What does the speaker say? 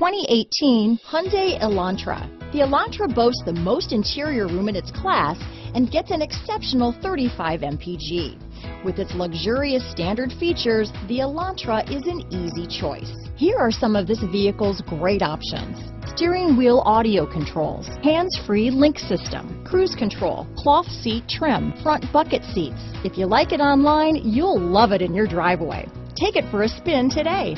2018 Hyundai Elantra. The Elantra boasts the most interior room in its class and gets an exceptional 35 mpg. With its luxurious standard features, the Elantra is an easy choice. Here are some of this vehicle's great options: steering wheel audio controls, hands-free link system, cruise control, cloth seat trim, front bucket seats. If you like it online, you'll love it in your driveway. Take it for a spin today.